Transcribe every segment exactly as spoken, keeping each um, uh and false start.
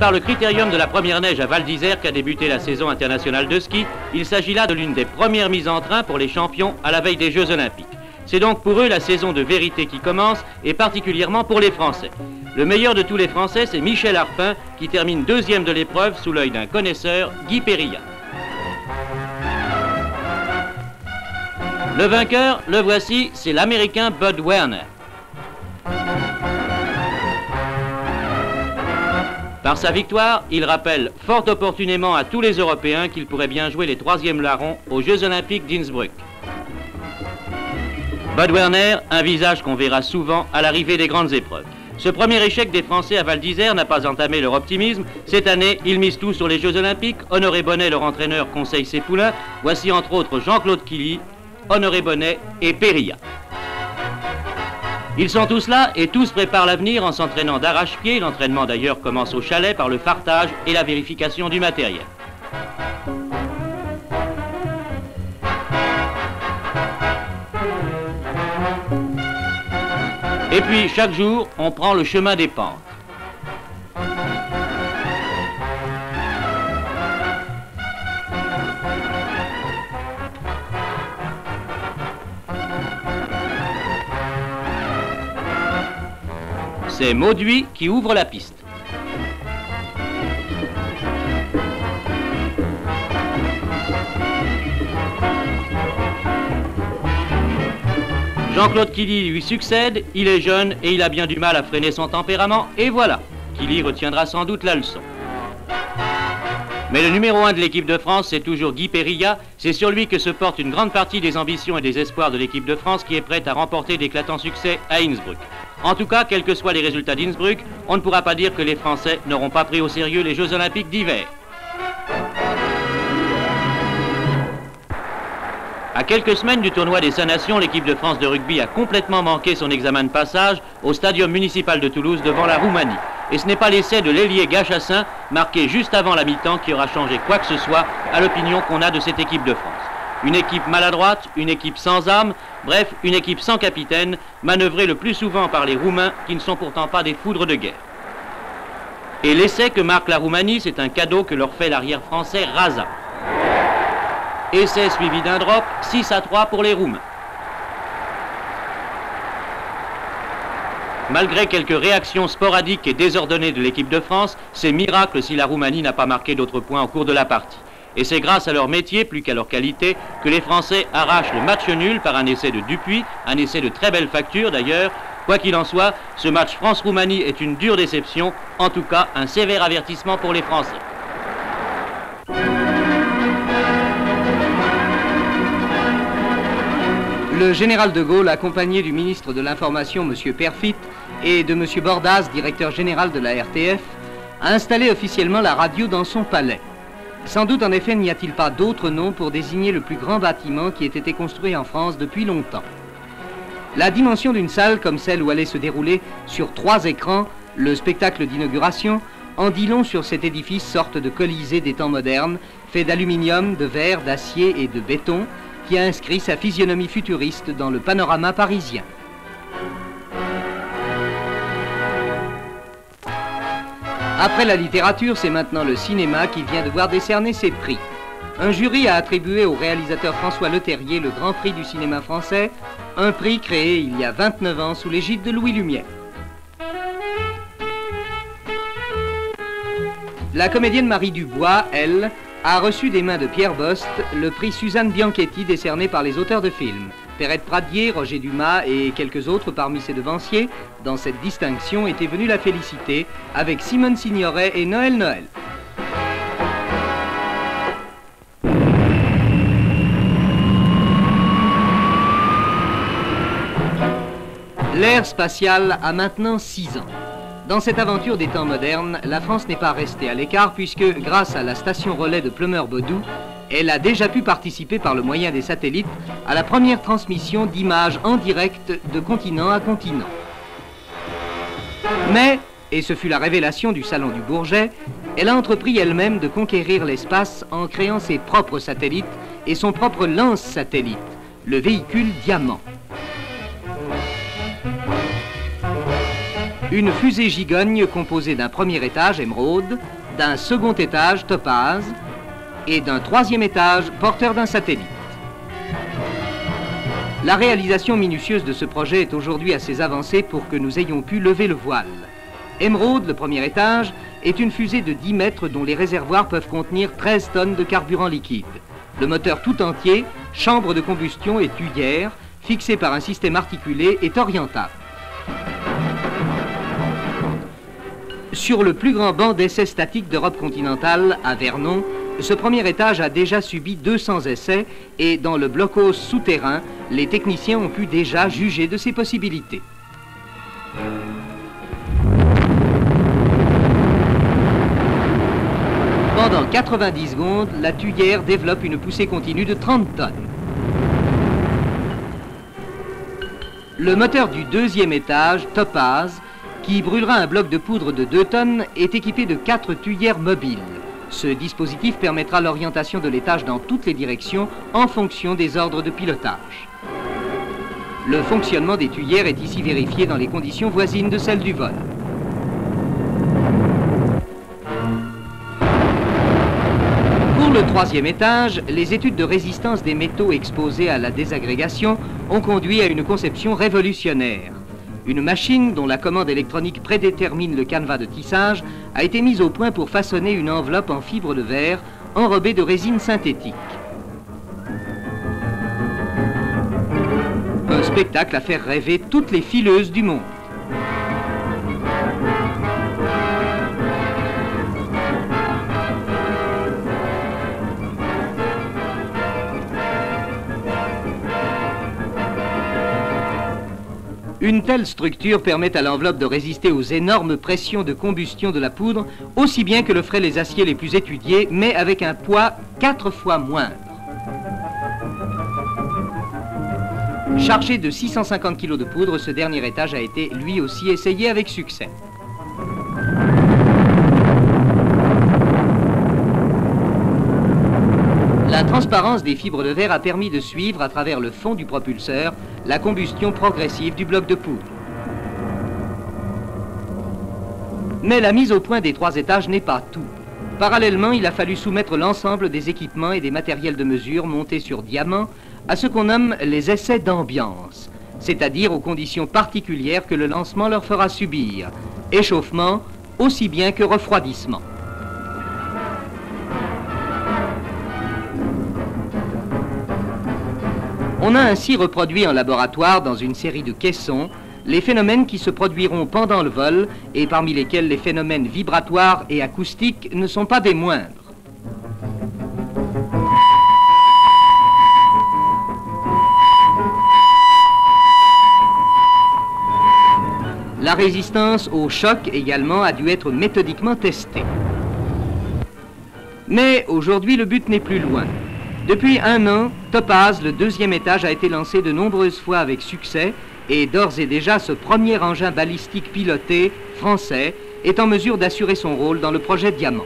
par le critérium de la première neige à Val d'Isère qu'a débuté la saison internationale de ski, il s'agit là de l'une des premières mises en train pour les champions à la veille des Jeux Olympiques. C'est donc pour eux la saison de vérité qui commence, et particulièrement pour les Français. Le meilleur de tous les Français, c'est Michel Arpin, qui termine deuxième de l'épreuve sous l'œil d'un connaisseur, Guy Périllat. Le vainqueur, le voici, c'est l'Américain Bud Werner. Par sa victoire, il rappelle fort opportunément à tous les Européens qu'il pourrait bien jouer les troisièmes larrons aux Jeux Olympiques d'Innsbruck. Bud Werner, un visage qu'on verra souvent à l'arrivée des grandes épreuves. Ce premier échec des Français à Val d'Isère n'a pas entamé leur optimisme. Cette année, ils misent tout sur les Jeux Olympiques. Honoré Bonnet, leur entraîneur, conseille ses poulains. Voici entre autres Jean-Claude Killy, Honoré Bonnet et Périllat. Ils sont tous là et tous préparent l'avenir en s'entraînant d'arrache-pied. L'entraînement d'ailleurs commence au chalet par le fartage et la vérification du matériel. Et puis, chaque jour, on prend le chemin des pentes. C'est Mauduit qui ouvre la piste. Jean-Claude Killy lui succède, il est jeune et il a bien du mal à freiner son tempérament, et voilà, Killy retiendra sans doute la leçon. Mais le numéro un de l'équipe de France, c'est toujours Guy Périllat. C'est sur lui que se porte une grande partie des ambitions et des espoirs de l'équipe de France qui est prête à remporter d'éclatants succès à Innsbruck. En tout cas, quels que soient les résultats d'Innsbruck, on ne pourra pas dire que les Français n'auront pas pris au sérieux les Jeux Olympiques d'hiver. À quelques semaines du tournoi des Cinq Nations, l'équipe de France de rugby a complètement manqué son examen de passage au Stadium municipal de Toulouse devant la Roumanie. Et ce n'est pas l'essai de l'ailier Gachassin, marqué juste avant la mi-temps, qui aura changé quoi que ce soit à l'opinion qu'on a de cette équipe de France. Une équipe maladroite, une équipe sans âme, bref, une équipe sans capitaine, manœuvrée le plus souvent par les Roumains qui ne sont pourtant pas des foudres de guerre. Et l'essai que marque la Roumanie, c'est un cadeau que leur fait l'arrière français Raza. Essai suivi d'un drop, six à trois pour les Roumains. Malgré quelques réactions sporadiques et désordonnées de l'équipe de France, c'est miracle si la Roumanie n'a pas marqué d'autres points au cours de la partie. Et c'est grâce à leur métier, plus qu'à leur qualité, que les Français arrachent le match nul par un essai de Dupuis, un essai de très belle facture d'ailleurs. Quoi qu'il en soit, ce match France-Roumanie est une dure déception, en tout cas un sévère avertissement pour les Français. Le général de Gaulle, accompagné du ministre de l'Information, M. Peyrefitte, et de M. Bordaz, directeur général de la R T F, a installé officiellement la radio dans son palais. Sans doute, en effet, n'y a-t-il pas d'autre nom pour désigner le plus grand bâtiment qui ait été construit en France depuis longtemps. La dimension d'une salle, comme celle où allait se dérouler sur trois écrans le spectacle d'inauguration, en dit long sur cet édifice, sorte de Colisée des temps modernes, fait d'aluminium, de verre, d'acier et de béton, qui a inscrit sa physionomie futuriste dans le panorama parisien. Après la littérature, c'est maintenant le cinéma qui vient de voir décerner ses prix. Un jury a attribué au réalisateur François Leterrier le Grand Prix du cinéma français, un prix créé il y a vingt-neuf ans sous l'égide de Louis Lumière. La comédienne Marie Dubois, elle, a reçu des mains de Pierre Bost le prix Suzanne Bianchetti décerné par les auteurs de films. Perrette Pradier, Roger Dumas et quelques autres parmi ses devanciers, dans cette distinction, étaient venus la féliciter avec Simone Signoret et Noël Noël. L'ère spatiale a maintenant six ans. Dans cette aventure des temps modernes, la France n'est pas restée à l'écart puisque, grâce à la station relais de Pleumeur-Bodou, elle a déjà pu participer par le moyen des satellites à la première transmission d'images en direct de continent à continent. Mais, et ce fut la révélation du salon du Bourget, elle a entrepris elle-même de conquérir l'espace en créant ses propres satellites et son propre lance-satellite, le véhicule Diamant. Une fusée gigogne composée d'un premier étage, Émeraude, d'un second étage, Topaze, et d'un troisième étage, porteur d'un satellite. La réalisation minutieuse de ce projet est aujourd'hui assez avancée pour que nous ayons pu lever le voile. Émeraude, le premier étage, est une fusée de dix mètres dont les réservoirs peuvent contenir treize tonnes de carburant liquide. Le moteur tout entier, chambre de combustion et tuyère, fixé par un système articulé, est orientable. Sur le plus grand banc d'essais statiques d'Europe continentale, à Vernon, ce premier étage a déjà subi deux cents essais et dans le blocos souterrain, les techniciens ont pu déjà juger de ses possibilités. Pendant quatre-vingt-dix secondes, la tuyère développe une poussée continue de trente tonnes. Le moteur du deuxième étage, Topaze, qui brûlera un bloc de poudre de deux tonnes, est équipé de quatre tuyères mobiles. Ce dispositif permettra l'orientation de l'étage dans toutes les directions en fonction des ordres de pilotage. Le fonctionnement des tuyères est ici vérifié dans les conditions voisines de celles du vol. Pour le troisième étage, les études de résistance des métaux exposés à la désagrégation ont conduit à une conception révolutionnaire. Une machine dont la commande électronique prédétermine le canevas de tissage a été mise au point pour façonner une enveloppe en fibre de verre enrobée de résine synthétique. Un spectacle à faire rêver toutes les fileuses du monde. Une telle structure permet à l'enveloppe de résister aux énormes pressions de combustion de la poudre, aussi bien que le feraient les aciers les plus étudiés, mais avec un poids quatre fois moindre. Chargé de six cent cinquante kilos de poudre, ce dernier étage a été lui aussi essayé avec succès. La transparence des fibres de verre a permis de suivre, à travers le fond du propulseur, la combustion progressive du bloc de poudre. Mais la mise au point des trois étages n'est pas tout. Parallèlement, il a fallu soumettre l'ensemble des équipements et des matériels de mesure montés sur diamant à ce qu'on nomme les essais d'ambiance, c'est-à-dire aux conditions particulières que le lancement leur fera subir, échauffement aussi bien que refroidissement. On a ainsi reproduit en laboratoire, dans une série de caissons, les phénomènes qui se produiront pendant le vol et parmi lesquels les phénomènes vibratoires et acoustiques ne sont pas des moindres. La résistance au choc également a dû être méthodiquement testée. Mais aujourd'hui, le but n'est plus loin. Depuis un an, Topaze, le deuxième étage, a été lancé de nombreuses fois avec succès et d'ores et déjà ce premier engin balistique piloté français est en mesure d'assurer son rôle dans le projet Diamant.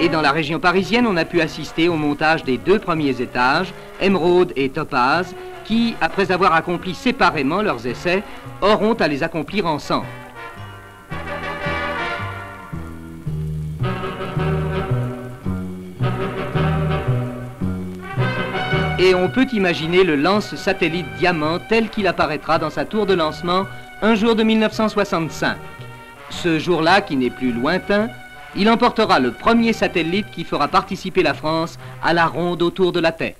Et dans la région parisienne, on a pu assister au montage des deux premiers étages, Émeraude et Topaze, qui, après avoir accompli séparément leurs essais, auront à les accomplir ensemble. Et on peut imaginer le lance-satellite Diamant tel qu'il apparaîtra dans sa tour de lancement un jour de mille neuf cent soixante-cinq. Ce jour-là, qui n'est plus lointain, il emportera le premier satellite qui fera participer la France à la ronde autour de la Terre.